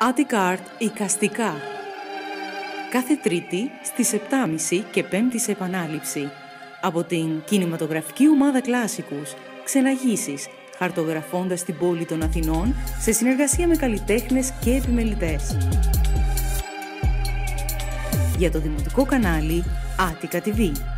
attic.ART Εικαστικά. Κάθε Τρίτη στις 7:30 και Πέμπτη σε επανάληψη. Από την κινηματογραφική ομάδα Classicus, ξεναγήσεις, χαρτογραφώντας την πόλη των Αθηνών σε συνεργασία με καλλιτέχνες και επιμελητές. Για το δημοτικό κανάλι Attica TV.